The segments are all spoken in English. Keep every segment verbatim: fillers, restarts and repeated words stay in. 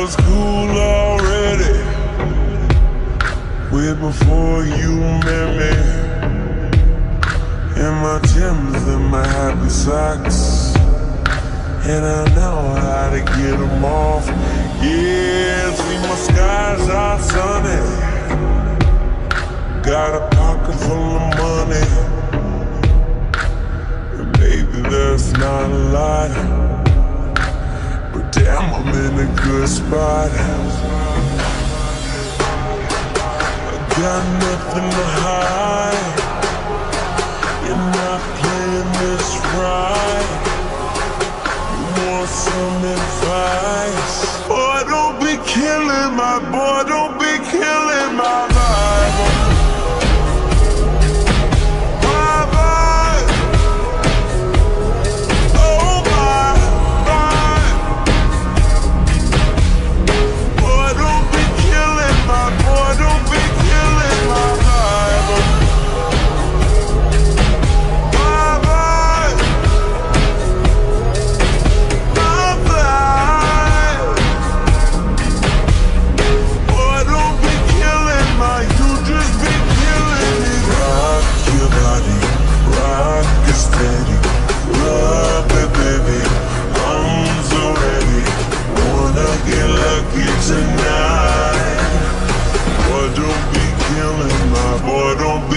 was cool already, way before you met me. In my Timbs and my happy socks, and I know how to get them off. Yeah, see my skies are sunny, got a pocket full of money, and baby that's not a lot. Damn, I'm in a good spot. I got nothing to hide. You're not playing this right. You want some advice? Boy, don't be killing my boy, don't be killing my vibe.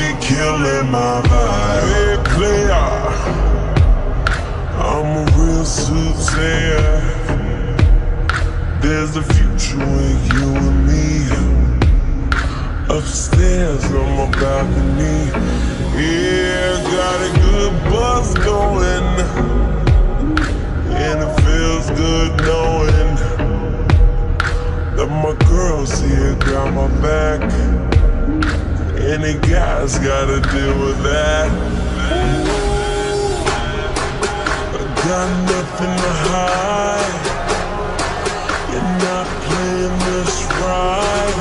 Killing my vibe. Hey player, I'm a real soothsayer. There's a future in you and me. Upstairs on my balcony. Yeah, got a good buzz going, and it feels good knowing that my girls here got my back. Any guy's gotta deal with that. I got nothing to hide. You're not playing this right.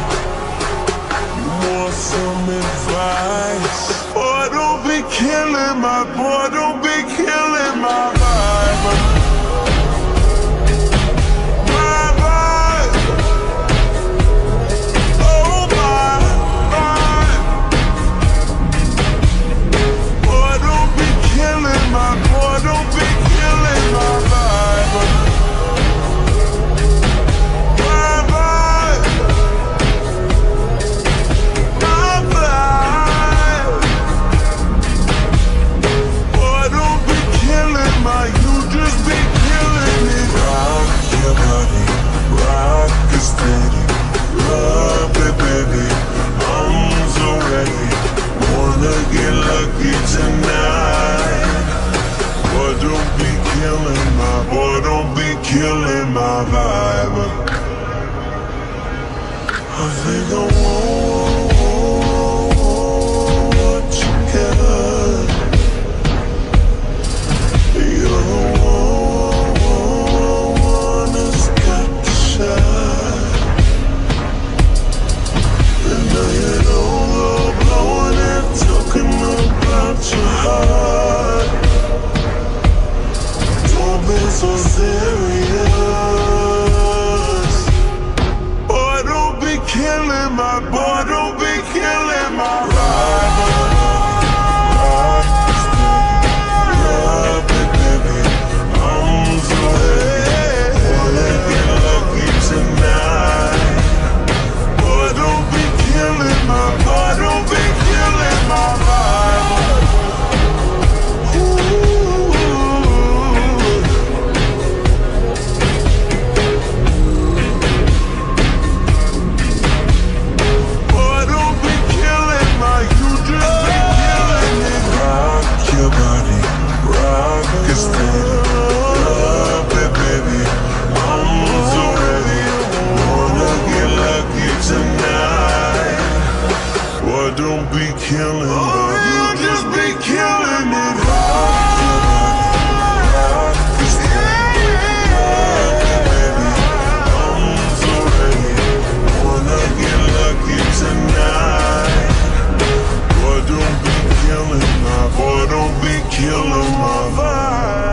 You want some advice? Boy, don't be killing my boy, don't be killing my vibe. Killing my vibe. I think I want what you got. You're the one that's got the shot. And now you're overblowing and talking about your heart. Don't be so serious. Killing my boy, don't be killing my vibe. Love it, baby, I'm so happy. Wanna get lucky tonight. Boy, don't be killing my boy, don't be killing my vibe. Don't be killing me. Oh, you just be killing me. Baby, I'm so ready. Wanna get lucky tonight. Boy, don't be killing my boy. Don't be killing my vibe.